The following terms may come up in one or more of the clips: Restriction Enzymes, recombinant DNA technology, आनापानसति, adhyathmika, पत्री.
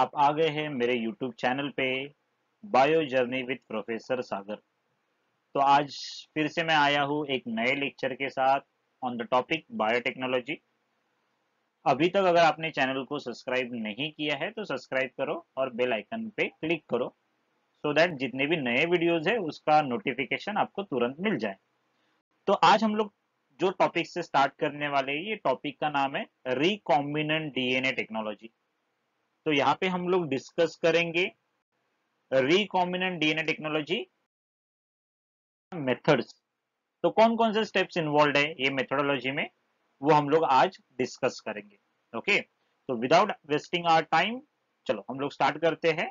आप आ गए हैं मेरे YouTube चैनल पे bio journey with professor Sagar. तो आज फिर से मैं आया हूँ एक नए लेक्चर के साथ ऑन द टॉपिक बायोटेक्नोलॉजी। अभी तक अगर आपने चैनल को सब्सक्राइब नहीं किया है तो सब्सक्राइब करो और बेल आइकन पे क्लिक करो सो दैट जितने भी नए वीडियोज है उसका नोटिफिकेशन आपको तुरंत मिल जाए। तो आज हम लोग जो टॉपिक से स्टार्ट करने वाले हैं, ये टॉपिक का नाम है रिकॉम्बिनेंट डीएनए टेक्नोलॉजी। तो यहाँ पे हम लोग डिस्कस करेंगे रिकॉम्बिनेंट डीएनए टेक्नोलॉजी मेथड्स। तो कौन कौन से स्टेप्स इन्वॉल्व है ये मेथोडोलॉजी में, वो हम लोग आज डिस्कस करेंगे। ओके, तो विदाउट वेस्टिंग आवर टाइम चलो हम लोग स्टार्ट करते हैं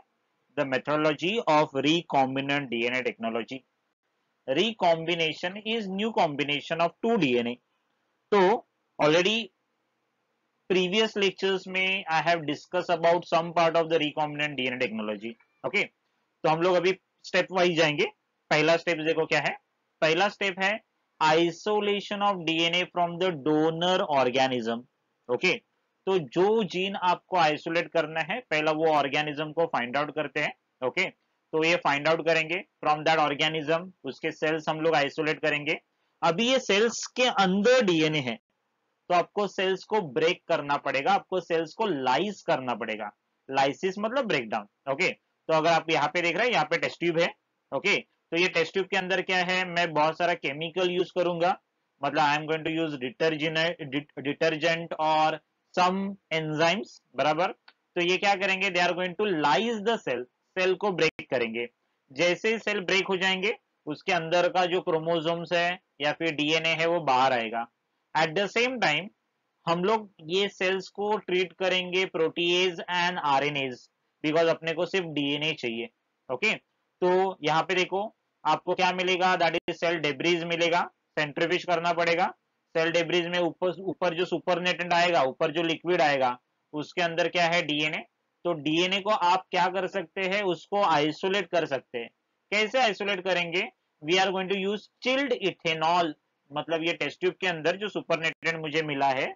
the methodology of recombinant DNA technology. Recombination is new combination of two DNA. So already previous lectures में I have discussed about some part of the recombinant DNA technology. Okay, तो हम लोग अभी स्टेप वाइज जाएंगे। पहला step देखो क्या है। पहला स्टेप है isolation of DNA from the donor organism. Okay, तो जो जीन आपको आइसोलेट करना है पहला वो ऑर्गेनिज्म को फाइंड आउट करते हैं। Okay, तो ये फाइंड आउट करेंगे फ्रॉम दैट ऑर्गेनिज्म, उसके सेल्स हम लोग आइसोलेट करेंगे। अभी ये सेल्स के अंदर डीएनए है तो आपको सेल्स को ब्रेक करना पड़ेगा, आपको सेल्स को लाइस करना पड़ेगा। लाइसिस मतलब ब्रेकडाउन। ओके, तो अगर आप यहाँ पे देख रहे हैं यहाँ पे टेस्ट ट्यूब है। ओके, तो ये टेस्ट ट्यूब के अंदर क्या है, मैं बहुत सारा केमिकल यूज करूंगा, मतलब I am going to use detergent और सम एंजाइम्स, बराबर। तो ये क्या करेंगे, they are going to lyse the cell, cell को ब्रेक करेंगे। जैसे ही सेल ब्रेक हो जाएंगे उसके अंदर का जो क्रोमोसोम्स है या फिर डीएनए है वो बाहर आएगा। एट द सेम टाइम हम लोग ये सेल्स को ट्रीट करेंगे प्रोटीएज एंड आरएनएज, बिकॉज अपने को सिर्फ डीएनए चाहिए। ओके, तो यहाँ पे देखो आपको क्या मिलेगा, दैट इज सेल डेब्रीज मिलेगा। सेंट्रीफ्यूज करना पड़ेगा। सेल डेब्रीज में ऊपर जो सुपरनेटेंट आएगा, ऊपर जो लिक्विड आएगा उसके अंदर क्या है, डीएनए। तो डीएनए को आप क्या कर सकते हैं, उसको आइसोलेट कर सकते हैं। कैसे आइसोलेट करेंगे, we are going to use chilled ethanol, मतलब ये टेस्ट ट्यूब के अंदर जो सुपरनेटेंट मुझे मिला है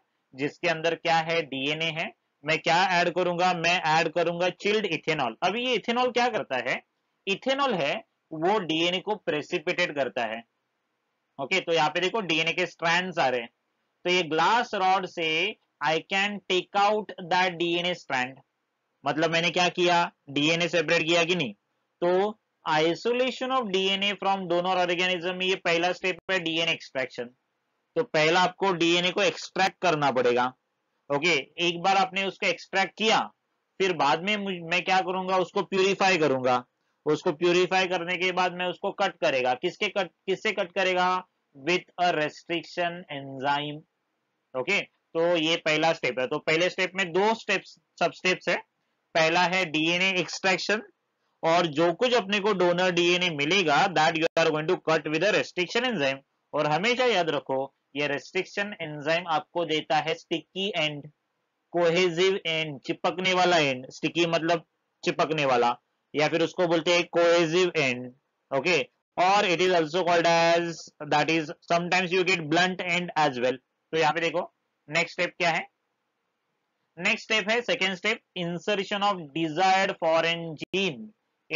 जिसके अंदर क्या है, डीएनए है। मैं क्या ऐड करूंगा, मैं ऐड करूंगा चिल्ड इथेनॉल। अभी ये इथेनॉल क्या करता है, इथेनॉल है वो डीएनए को प्रेसिपिटेट करता है। ओके, तो यहाँ पे देखो डीएनए के स्ट्रैंड्स आ रहे हैं। तो ये ग्लास रॉड से I can take out that DNA strand, मतलब मैंने क्या किया, डीएनए सेपरेट किया कि नहीं। तो isolation of DNA from donor organism, ये पहला स्टेप है डीएनए एक्सट्रैक्शन। तो पहला आपको डीएनए को एक्सट्रैक्ट करना पड़ेगा। ओके, एक बार आपने उसको एक्सट्रैक्ट किया फिर बाद में मैं क्या करूंगा, उसको प्यूरिफाई करूंगा। उसको प्यूरिफाई करने के बाद मैं उसको कट करेगा। किससे कट करेगा, with a restriction enzyme. Okay, तो ये पहला स्टेप है। तो पहले स्टेप में दो स्टेप्स, सब स्टेप्स है। पहला है डीएनए एक्सट्रैक्शन और जो कुछ अपने को डोनर डीएनए मिलेगा that you are going to cut with a restriction enzyme. और हमेशा याद रखो ये रेस्ट्रिक्शन एंजाइम आपको देता है स्टिकी एंड, कोहेसिव एंड, चिपकने वाला एंड। स्टिकी मतलब चिपकने वाला, या फिर उसको बोलते हैं कोहेसिव एंड। ओके, और it is also called as, that is sometimes you get blunt end as well. तो यहाँ पे देखो नेक्स्ट स्टेप क्या है, नेक्स्ट स्टेप है second step, insertion of desired foreign gene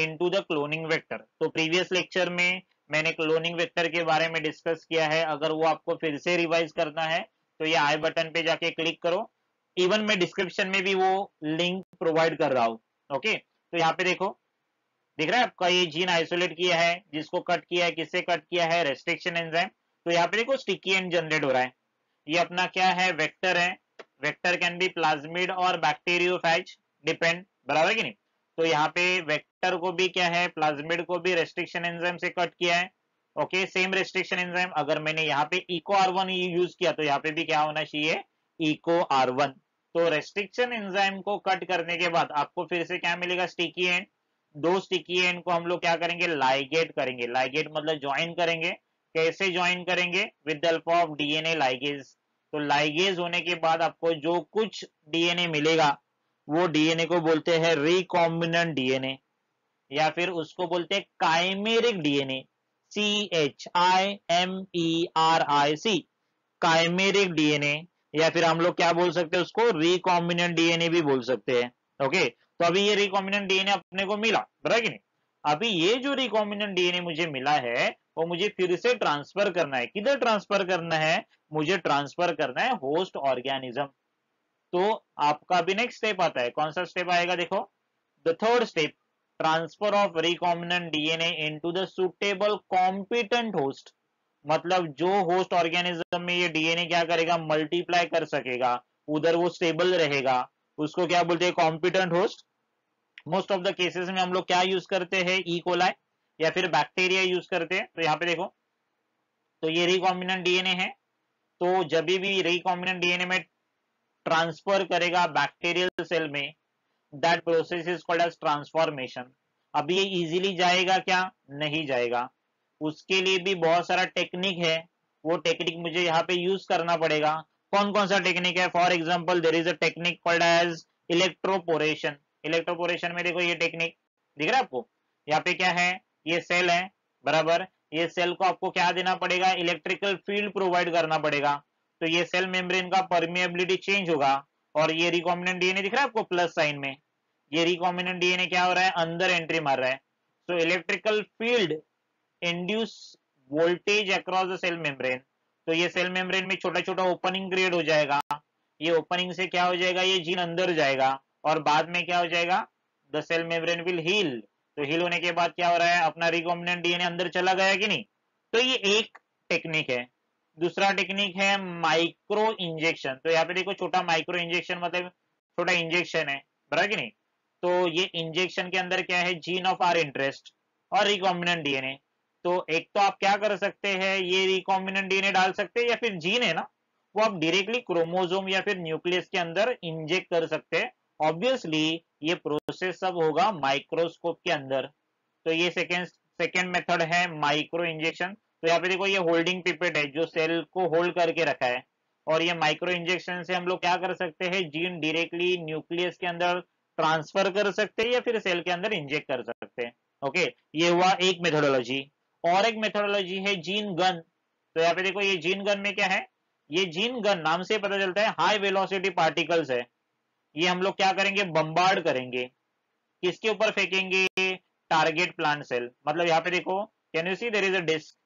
into the cloning vector. तो previous lecture में मैंने क्लोनिंग वेक्टर के बारे में डिस्कस किया है। अगर वो आपको फिर से रिवाइज करना है तो ये आई बटन पे जाके क्लिक करो। इवन मैं डिस्क्रिप्शन में भी वो लिंक प्रोवाइड कर रहा हूँ। ओके, तो यहाँ पे देखो दिख रहा है आपका, ये जीन आइसोलेट किया है, जिसको कट किया है, किससे कट किया है, रेस्ट्रिक्शन एंजाइम। तो यहाँ पे देखो स्टिकी एंड जनरेट हो रहा है। ये अपना क्या है, वेक्टर है। वेक्टर कैन बी प्लाज्मिड और बैक्टीरियोफेज डिपेंड, बराबर कि नहीं। तो यहाँ पे वेक्टर को भी क्या है, प्लाज्मिड को भी रेस्ट्रिक्शन एंजाइम से कट किया है। Okay, same restriction enzyme. अगर मैंने यहाँ पे EcoR1 यूज किया तो यहाँ पे भी क्या होना चाहिए, EcoR1। तो रेस्ट्रिक्शन एंजाइम को कट करने के बाद आपको फिर से क्या मिलेगा, स्टिकी एंड। दो स्टिकी एंड को हम लोग क्या करेंगे, लाइगेट करेंगे। लाइगेट मतलब ज्वाइन करेंगे। कैसे ज्वाइन करेंगे, with the help of DNA ligase. तो लाइगेज होने के बाद आपको जो कुछ डीएनए मिलेगा वो डीएनए को बोलते हैं रिकॉम्बिनेंट डीएनए, या फिर उसको बोलते हैं chimeric DNA, CHIMERIC, chimeric DNA. या फिर हम लोग क्या बोल सकते हैं उसको, रिकॉम्बिनेंट डीएनए भी बोल सकते हैं। ओके, तो अभी ये रिकॉम्बिनेंट डीएनए अपने को मिला, बराबर कि नहीं। अभी ये जो रिकॉम्बिनेंट डीएनए मुझे मिला है वो मुझे फिर से ट्रांसफर करना है। किधर ट्रांसफर करना है? मुझे ट्रांसफर करना है होस्ट ऑर्गेनिज्म। तो आपका अभी नेक्स्ट स्टेप आता है, कौन सा स्टेप आएगा? देखो the third step, transfer of recombinant DNA into the suitable competent host. मतलब जो होस्ट ऑर्गेनिज्म में ये डीएनए क्या करेगा, मल्टीप्लाई कर सकेगा, उधर वो स्टेबल रहेगा, उसको क्या बोलते हैं? Competent host. Most of the cases में हम लोग क्या यूज करते हैं? ईकोलाई या फिर बैक्टीरिया यूज करते हैं। तो यहाँ पे देखो, तो ये रिकॉम्बिनेंट डीएनए है, तो जब भी रिकॉम्बिनेंट डीएनए में ट्रांसफर करेगा बैक्टीरियल सेल में, That process is called as transformation। अभी ये easily जाएगा क्या? नहीं जाएगा। उसके लिए भी बहुत सारा टेक्निक है, वो टेक्निक मुझे यहाँ पे यूज करना पड़ेगा। कौन कौन सा टेक्निक है? For example there is a technique called as electroporation. Electroporation में देखो ये टेक्निक दिख रहा है आपको, यहाँ पे क्या है, ये सेल है, बराबर। ये सेल को आपको क्या देना पड़ेगा? इलेक्ट्रिकल फील्ड प्रोवाइड करना पड़ेगा। तो ये सेल मेम्ब्रेन का परमिएबिलिटी चेंज होगा, और ये रिकॉम्बिनेंट डीएनए दिख रहा है आपको प्लस साइन में, ये रिकॉम्बिनेंट डीएनए क्या हो रहा है? अंदर एंट्री मार रहा है। So electrical field induce voltage across the cell membrane. तो ये सेल मेम्ब्रेन में छोटा छोटा ओपनिंग क्रिएट हो जाएगा, ये ओपनिंग से क्या हो जाएगा, ये जीन अंदर जाएगा, और बाद में क्या हो जाएगा, the cell membrane will heal. तो हील होने के बाद क्या हो रहा है, अपना रिकॉम्बिनेंट डीएनए अंदर चला गया कि नहीं। तो ये एक टेक्निक है। दूसरा टेक्निक है माइक्रो इंजेक्शन। तो यहाँ पे देखो छोटा माइक्रो इंजेक्शन, मतलब छोटा इंजेक्शन है, बराबर कि नहीं। तो ये इंजेक्शन के अंदर क्या है, जीन ऑफ आर इंटरेस्ट और रिकॉम्बिनेंट डीएनए। तो एक तो आप क्या कर सकते हैं, ये रिकॉम्बिनेंट डीएनए डाल सकते हैं, या फिर जीन है ना वो आप डायरेक्टली क्रोमोजोम या फिर न्यूक्लियस के अंदर इंजेक्ट कर सकते हैं। ऑब्वियसली ये प्रोसेस सब होगा माइक्रोस्कोप के अंदर। तो ये सेकेंड मेथड है माइक्रो इंजेक्शन। तो यहाँ पे देखो ये होल्डिंग पिपेट है जो सेल को होल्ड करके रखा है, और ये माइक्रो इंजेक्शन से हम लोग क्या कर सकते हैं, जीन डायरेक्टली न्यूक्लियस के अंदर ट्रांसफर कर सकते हैं या फिर सेल के अंदर इंजेक्ट कर सकते हैं। ओके, ये हुआ एक मेथोडोलॉजी। और एक मेथोडोलॉजी है जीन गन। तो यहाँ पे देखो ये जीन गन में क्या है, ये जीन गन नाम से पता चलता है हाई वेलोसिटी पार्टिकल्स है। ये हम लोग क्या करेंगे, बम्बार्ड करेंगे, किसके ऊपर फेंकेंगे, टारगेट प्लांट सेल। मतलब यहाँ पे देखो can you see there is a disc,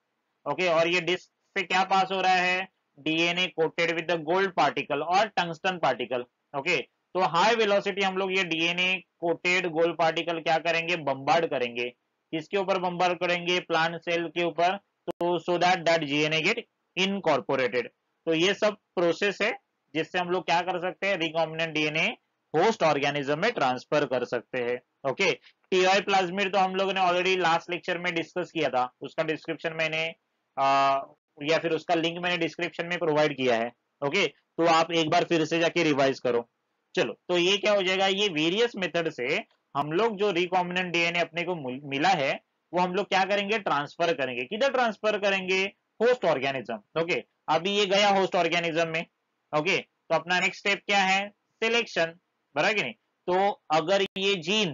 okay, और ये डिस्क से क्या पास हो रहा है, DNA coated with the gold particle और टंगस्टन पार्टिकल। ओके, तो हाई वेलोसिटी हम लोग ये डीएनए कोटेड गोल्ड पार्टिकल क्या करेंगे, बम्बार्ड करेंगे। किसके ऊपर बम्बार्ड करेंगे, प्लांट सेल के ऊपर। तो so that DNA get incorporated. तो ये सब प्रोसेस है जिससे हम लोग क्या कर सकते हैं, रिकॉम्बिनेंट डीएनए होस्ट ऑर्गेनिज्म में ट्रांसफर कर सकते हैं। ओके, टीआई प्लाज्मिड तो हम लोगों ने ऑलरेडी लास्ट लेक्चर में डिस्कस किया था, उसका डिस्क्रिप्शन मैंने या फिर उसका लिंक मैंने डिस्क्रिप्शन में प्रोवाइड किया है। ओके, तो आप एक बार फिर से जाके रिवाइज करो। चलो, तो ये क्या हो जाएगा, ये वेरियस मेथड से हम लोग जो रिकॉम्बिनेंट डीएनए अपने को मिला है वो हम लोग क्या करेंगे, ट्रांसफर करेंगे। किधर ट्रांसफर करेंगे, होस्ट ऑर्गेनिज्म। ओके, अभी ये गया होस्ट ऑर्गेनिज्म में। ओके, तो अपना नेक्स्ट स्टेप क्या है, सिलेक्शन, बराबर कि नहीं। तो अगर ये जीन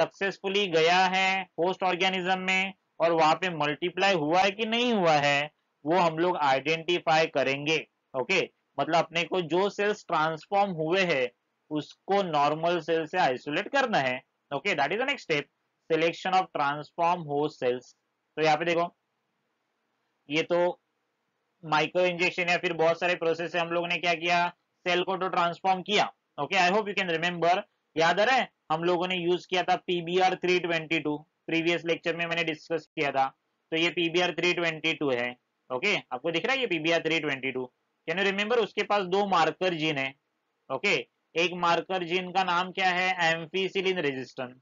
सक्सेसफुली गया है होस्ट ऑर्गेनिज्म में और वहां पे मल्टीप्लाई हुआ है कि नहीं हुआ है, वो हम लोग आइडेंटिफाई करेंगे। ओके, मतलब अपने को जो सेल्स ट्रांसफॉर्म हुए हैं उसको नॉर्मल सेल से आइसोलेट करना है। Okay, that is the next step, selection of transform host cells. तो यहाँ पे देखो ये तो माइक्रो इंजेक्शन या फिर बहुत सारे प्रोसेस से हम लोग ने क्या किया, सेल को तो ट्रांसफॉर्म किया। Okay, I hope you can remember, याद आ रहा है हम लोगों ने यूज किया था PBR 322, प्रीवियस लेक्चर में मैंने डिस्कस किया था। तो ये PBR 322 है। ओके, आपको दिख रहा है ये PBR 322, कैन यू रिमेंबर। उसके पास दो मार्कर जीन है। ओके, एक मार्कर जीन का नाम क्या है, एम्फीसिलिन रेजिस्टेंट,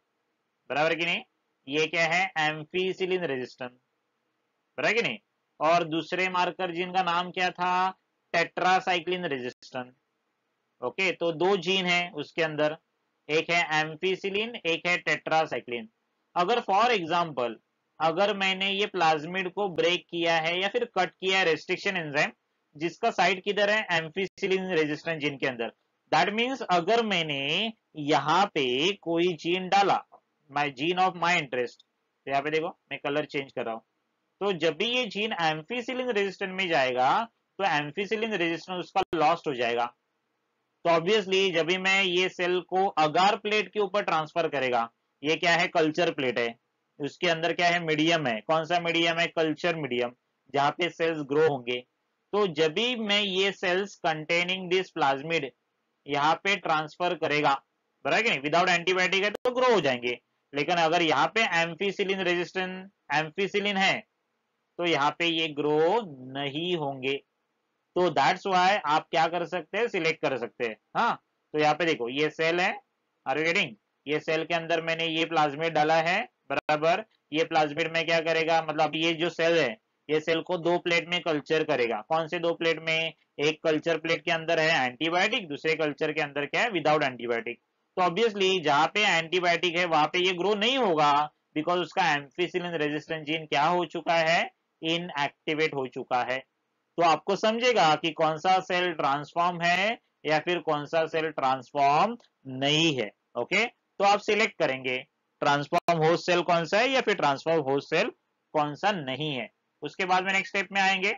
बराबर कि नहीं। ये क्या है, एम्फीसिलिन रेजिस्टेंट, बराबर कि नहीं। और दूसरे मार्कर जीन का नाम क्या था, टेट्रासाइक्लिन रेजिस्टेंट। ओके, तो दो जीन है उसके अंदर, एक है एम्फीसिलिन, एक है टेट्रासाइक्लिन। अगर फॉर एग्जाम्पल अगर मैंने ये प्लाज्मिड को ब्रेक किया है या फिर कट किया है रेस्ट्रिक्शन एंजाइम, जिसका साइट किधर है, एम्फीसिलिन रेजिस्टेंट जीन के अंदर। दैट मींस अगर मैंने यहाँ पे कोई जीन डाला, my gene of my interest, तो यहाँ पे देखो मैं कलर चेंज कर रहा हूँ। तो जब भी ये जीन एम्फीसिलिन रेजिस्टेंट में जाएगा तो एम्फीसिलिन रेजिस्टेंट उसका लॉस्ट हो जाएगा। तो तो ऑब्वियसली जब भी मैं ये सेल को अगार प्लेट के ऊपर ट्रांसफर करेगा, ये क्या है कल्चर प्लेट है, उसके अंदर क्या है मीडियम है, कौन सा मीडियम है कल्चर मीडियम, जहाँ पे सेल्स ग्रो होंगे। तो जब भी मैं ये सेल्स कंटेनिंग दिस प्लाज्मिड यहाँ पे ट्रांसफर करेगा, बराबर है, विदाउट एंटीबायोटिक है तो ग्रो हो जाएंगे। लेकिन अगर यहाँ पे एम्फीसिलिन रेजिस्टेंट एम्फीसिलिन है तो यहाँ पे ये ग्रो नहीं होंगे। तो दैट्स वाई आप क्या कर सकते हैं, सिलेक्ट कर सकते हैं। हाँ, तो यहाँ पे देखो ये सेल है, आर यू गेटिंग, ये सेल के अंदर मैंने ये प्लाज्मिड डाला है, बराबर। ये प्लाज्मिड में क्या करेगा, मतलब ये जो सेल है ये सेल को दो प्लेट में कल्चर करेगा। कौन से दो प्लेट में, एक कल्चर प्लेट के अंदर है एंटीबायोटिक, दूसरे कल्चर के अंदर क्या है विदाउट एंटीबायोटिक। तो ऑब्वियसली जहाँ पे एंटीबायोटिक है वहां पे ये ग्रो नहीं होगा, बिकॉज उसका एम्फीसिलिन रेजिस्टेंट जीन क्या हो चुका है, इनएक्टिवेट हो चुका है। तो आपको समझेगा कि कौन सा सेल ट्रांसफॉर्म है या फिर कौन सा सेल ट्रांसफॉर्म नहीं है। ओके, तो आप सिलेक्ट करेंगे ट्रांसफॉर्म होस्ट सेल कौन सा है या फिर ट्रांसफॉर्म होस्ट सेल कौन सा नहीं है। उसके बाद में नेक्स्ट स्टेप में आएंगे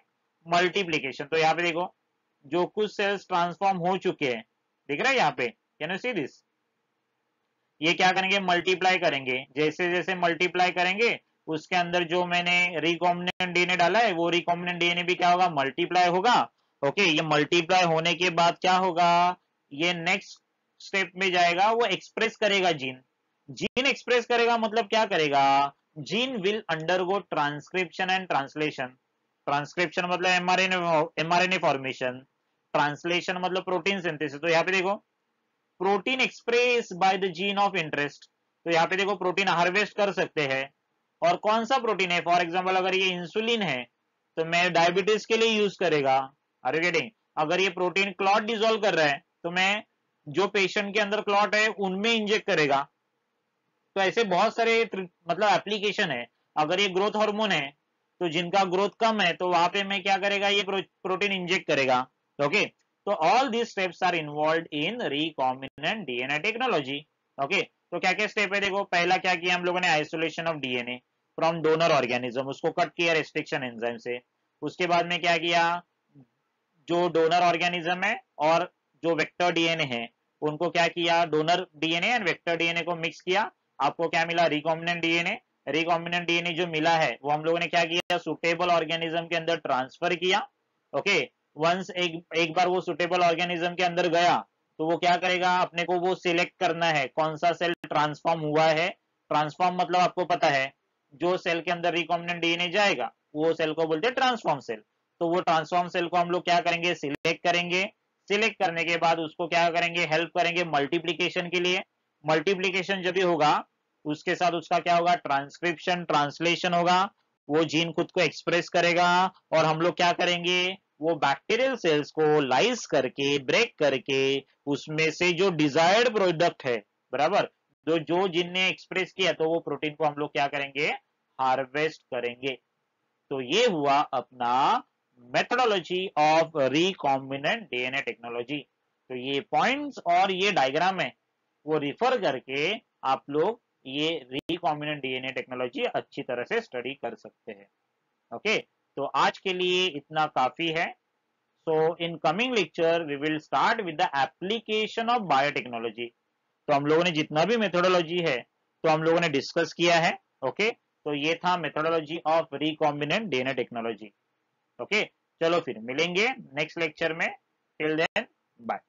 मल्टीप्लीकेशन। तो यहाँ पे देखो जो कुछ सेल्स ट्रांसफॉर्म हो चुके हैं, दिख रहा है यहाँ पे, कैन यू सी दिस, ये क्या करेंगे मल्टीप्लाई करेंगे। जैसे जैसे मल्टीप्लाई करेंगे उसके अंदर जो मैंने रिकॉम्बिनेंट डीएनए डाला है वो रिकॉम्बिनेंट डीएनए भी क्या होगा मल्टीप्लाई होगा। ओके, ये मल्टीप्लाई होने के बाद क्या होगा, ये नेक्स्ट स्टेप में जाएगा, वो एक्सप्रेस करेगा जीन। जीन एक्सप्रेस करेगा मतलब क्या करेगा, gene will undergo transcription and translation. Transcription मतलब एमआरएनए फॉर्मेशन, ट्रांसलेशन मतलब प्रोटीन सिंथेसिस। तो यहाँ पे देखो protein express by the gene of interest. तो यहाँ पे देखो प्रोटीन हार्वेस्ट कर सकते हैं, और कौन सा प्रोटीन है, फॉर एग्जाम्पल अगर ये इंसुलिन है तो मैं डायबिटीज के लिए यूज करेगा। आर यू गेटिंग, अगर ये प्रोटीन क्लॉट डिसॉल्व कर रहा है तो मैं जो पेशेंट के अंदर क्लॉट है उनमें इंजेक्ट करेगा। तो ऐसे बहुत सारे मतलब एप्लीकेशन है। अगर ये ग्रोथ हार्मोन है तो जिनका ग्रोथ कम है तो वहां पे मैं क्या करेगा, ये प्रोटीन इंजेक्ट करेगा। ओके, तो all this steps are involve in recombinant DNA technology. Okay, तो क्या क्या स्टेप है देखो, पहला क्या किया हम लोगों ने, isolation of DNA from donor organism, उसको कट किया रेस्ट्रिक्शन एंजाइम से। उसके बाद में क्या किया, जो डोनर ऑर्गेनिज्म है और जो वेक्टर डीएनए है उनको क्या किया, donor DNA and vector DNA को मिक्स किया, आपको क्या मिला रिकॉम्बिनेंट डीएनए। रिकॉम्बिनेंट डीएनए जो मिला है वो हम लोगों ने क्या किया, सुटेबल ऑर्गेनिज्म के अंदर ट्रांसफर किया। ओके, वंस एक बार वो सुटेबल ऑर्गेनिज्म के अंदर गया तो वो क्या करेगा, अपने को वो सिलेक्ट करना है कौन सा सेल ट्रांसफॉर्म हुआ है। ट्रांसफॉर्म मतलब आपको पता है जो सेल के अंदर रिकॉम्बिनेंट डीएनए जाएगा वो सेल को बोलते हैं ट्रांसफॉर्म सेल। तो वो ट्रांसफॉर्म सेल को हम लोग क्या करेंगे, सिलेक्ट करेंगे। सिलेक्ट करने के बाद उसको क्या करेंगे, हेल्प करेंगे मल्टीप्लीकेशन के लिए। मल्टीप्लीकेशन जब भी होगा उसके साथ उसका क्या होगा, ट्रांसक्रिप्शन ट्रांसलेशन होगा, वो जीन खुद को एक्सप्रेस करेगा, और हम लोग क्या करेंगे, वो बैक्टीरियल सेल्स को लाइस करके ब्रेक करके उसमें से जो डिजायर्ड प्रोडक्ट है, बराबर, तो जो जीन ने एक्सप्रेस किया तो वो प्रोटीन को हम लोग क्या करेंगे, हार्वेस्ट करेंगे। तो ये हुआ अपना methodology of recombinant DNA technology. तो ये पॉइंट्स और ये डायग्राम है वो रिफर करके आप लोग ये रिकॉम्बिनेंट डीएनए टेक्नोलॉजी अच्छी तरह से स्टडी कर सकते हैं। ओके, तो आज के लिए इतना काफी है। So in coming lecture we will start with the application of biotechnology. तो हम लोगों ने जितना भी मेथोडोलॉजी है तो हम लोगों ने डिस्कस किया है। ओके, तो ये था methodology of recombinant DNA technology. Okay, चलो फिर मिलेंगे नेक्स्ट लेक्चर में, टिल देन बाय।